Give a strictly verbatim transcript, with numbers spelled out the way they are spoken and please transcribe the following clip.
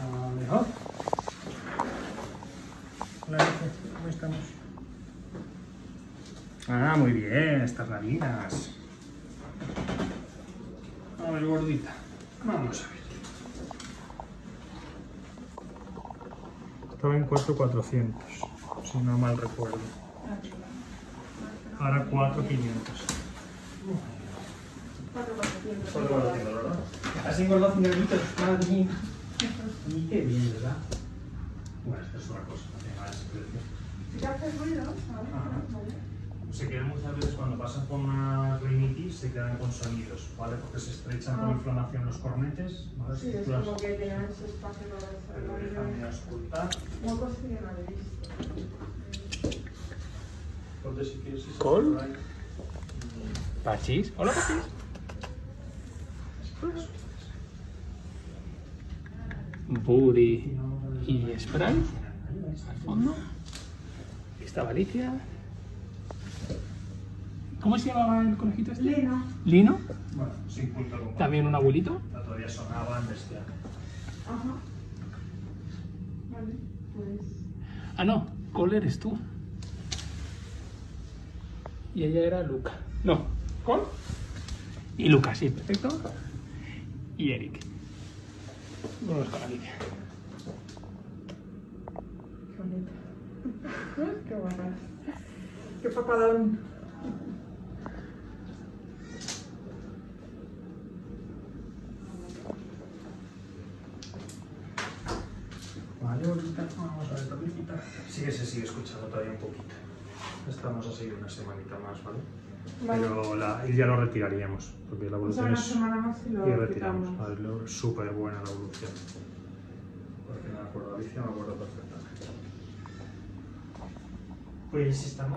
A mejor. Hola, Alicia, ¿cómo estamos? Ah, muy bien, estas rabinas. A ver, gordita. Vamos a ver. Estaba en cuatro mil cuatrocientos, si no mal recuerdo. Ahora cuatro mil quinientos. cuatro mil cuatrocientos, ¿verdad? Has engordado cinco gramos, madre mía. Y qué bien, ¿verdad? Bueno, esta es una cosa, no tiene nada de precio. Si te haces ruido, ¿sabes? Se quedan muchas veces cuando pasan por una rinitis, se quedan con sonidos, ¿vale? Porque se estrechan por inflamación los cornetes, ¿vale? Sí, es como que tenían ese espacio para los sonidos. Huecos que yo no he visto. Entonces, si quieres... ¿Col? ¿Parchís? ¡Hola, Parchís! Woody y Sprite al fondo. Aquí estaba Alicia. ¿Cómo se llamaba el conejito este? Lino. ¿Lino? Bueno, sin punto común. ¿También un abuelito? Todavía sonaba antes de acá. Ajá. Vale, pues... Ah, no. Col eres tú. Y ella era Luca. No. Col. Y Luca, sí, perfecto. Y Eric. Vamos con Alicia. Qué bonita. Qué buena. Qué papadón. Vale, bonita. Vamos a ver, Tornicita. Sí que se sigue escuchando todavía un poquito. Estamos a seguir una semanita más, ¿vale? Vale. Pero la, ya lo retiraríamos, porque la evolución o sea, es... Una semana más y lo, y lo retiramos. Es súper buena la evolución. Porque no me acuerdo, Alicia me acuerdo perfectamente. Pues estamos...